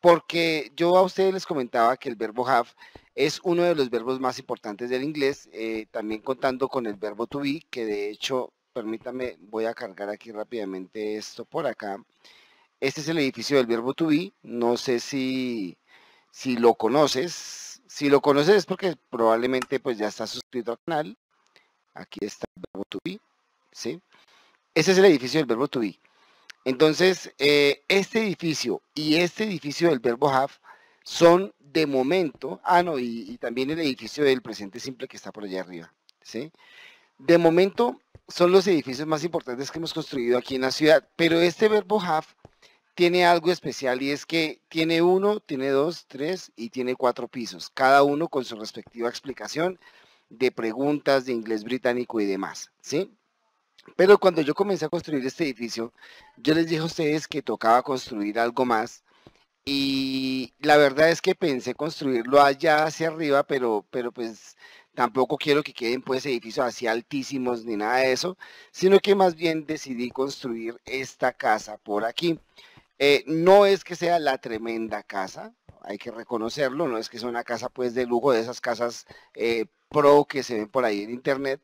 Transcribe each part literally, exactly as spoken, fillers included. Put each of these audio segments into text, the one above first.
Porque yo a ustedes les comentaba que el verbo have es uno de los verbos más importantes del inglés, eh, también contando con el verbo to be, que de hecho, permítame, voy a cargar aquí rápidamente esto por acá. Este es el edificio del verbo to be, no sé si, si lo conoces. Si lo conoces es porque probablemente pues ya estás suscrito al canal. Aquí está el verbo to be, ¿sí? Este es el edificio del verbo to be. Entonces, eh, este edificio y este edificio del verbo have son de momento, ah no, y, y también el edificio del presente simple que está por allá arriba, ¿sí? De momento son los edificios más importantes que hemos construido aquí en la ciudad, pero este verbo have tiene algo especial y es que tiene uno, tiene dos, tres y tiene cuatro pisos, cada uno con su respectiva explicación de preguntas de inglés británico y demás, ¿sí? Pero cuando yo comencé a construir este edificio, yo les dije a ustedes que tocaba construir algo más y la verdad es que pensé construirlo allá hacia arriba, pero, pero pues tampoco quiero que queden pues edificios así altísimos ni nada de eso, sino que más bien decidí construir esta casa por aquí. Eh, no es que sea la tremenda casa, hay que reconocerlo, no es que sea una casa pues de lujo, de esas casas eh, pro que se ven por ahí en internet,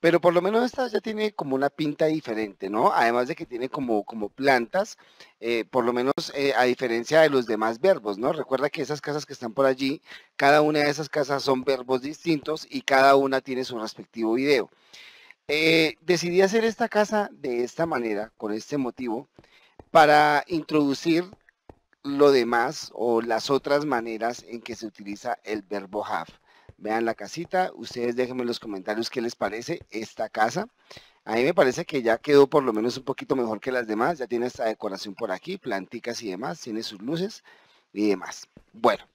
pero por lo menos esta ya tiene como una pinta diferente, ¿no? Además de que tiene como, como plantas, eh, por lo menos eh, a diferencia de los demás verbos, ¿no? Recuerda que esas casas que están por allí, cada una de esas casas son verbos distintos y cada una tiene su respectivo video. Eh, decidí hacer esta casa de esta manera, con este motivo, para introducir lo demás o las otras maneras en que se utiliza el verbo have. Vean la casita, ustedes déjenme en los comentarios qué les parece esta casa. A mí me parece que ya quedó por lo menos un poquito mejor que las demás, ya tiene esta decoración por aquí, planticas y demás, tiene sus luces y demás. Bueno,